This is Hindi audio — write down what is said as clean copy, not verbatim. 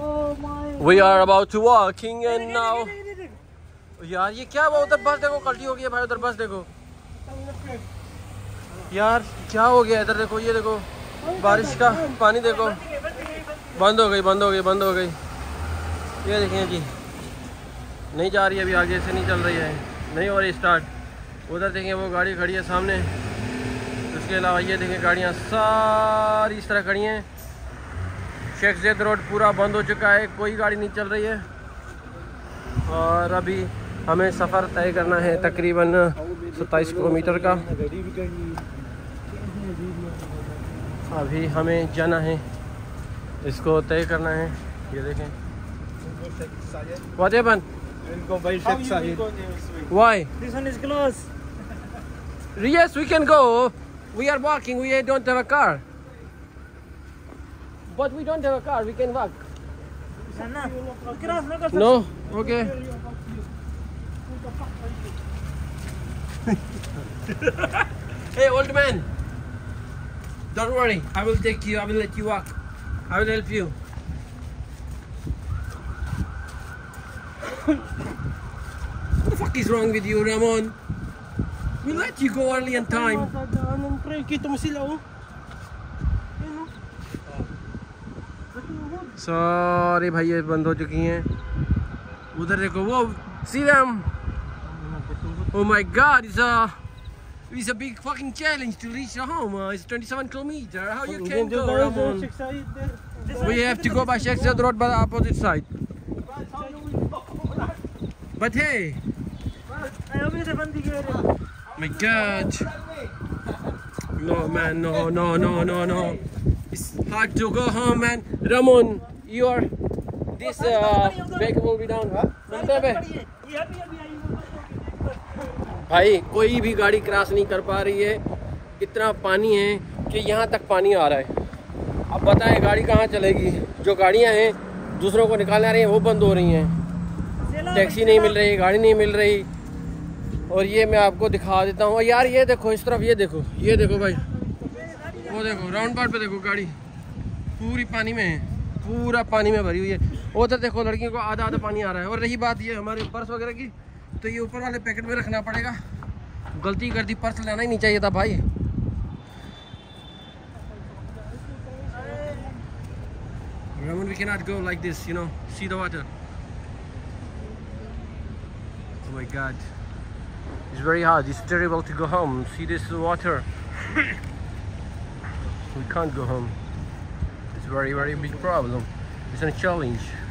Oh my. We are about to walking and now. यार ये क्या हुआ, उधर बस देखो कल्टी हो गई है भाई, उधर बस देखो यार क्या हो गया, इधर देखो ये देखो बारिश का पानी देखो बंद हो गई। ये देखिए जी नहीं जा रही है अभी आगे से, नहीं चल रही है, नहीं हो रही स्टार्ट। उधर देखिए वो गाड़ी खड़ी है सामने, उसके अलावा ये देखिए गाड़ियाँ सारी इस तरह खड़ी हैं। शेख जैद रोड पूरा बंद हो चुका है, कोई गाड़ी नहीं चल रही है और अभी हमें सफ़र तय करना है तकरीबन 27 किलोमीटर का। अभी हमें जाना है, इसको तय करना है। ये देखें what happen why this one is close. Yes we can go, we are walking, we don't have a car but we don't have a car, we can walk. No? Okay. Hey, old man. Don't worry. I will take you. I will let you walk. I will help you. What the fuck is wrong with you, Ramon? We let you go early in time. सारे भाई ये बंद हो चुकी हैं। उधर देखो वो see them. Oh my God, it's a big fucking challenge to reach home. It's 27 kilometers. How you can go? We have to go by Sheikh Zayed Road by the opposite side. But hey, my God, no man, no. It's hard to go home, man. Ramon, your this bag will be down. भाई कोई भी गाड़ी क्रॉस नहीं कर पा रही है, इतना पानी है कि यहाँ तक पानी आ रहा है। अब बताएं गाड़ी कहाँ चलेगी, जो गाड़ियाँ हैं दूसरों को निकालने आ रही हैं वो बंद हो रही हैं, टैक्सी नहीं मिल रही, गाड़ी नहीं मिल रही। और ये मैं आपको दिखा देता हूँ यार, ये देखो इस तरफ, ये देखो भाई, वो देखो राउंड पार्ट पे देखो गाड़ी पूरी पानी में है, पूरा पानी में भरी हुई है। उधर देखो लड़कियों को आधा पानी आ रहा है। और रही बात ये हमारे पर्स वगैरह की, तो ये ऊपर वाले पैकेट में रखना पड़ेगा। गलती कर दी, पर्स लाना ही नहीं चाहिए था भाई। Ramon, we cannot go like this, you know. See the water. Oh my God, it's very hard. It's terrible to go home. See this water. We can't go home. It's very, very big problem. It's a challenge.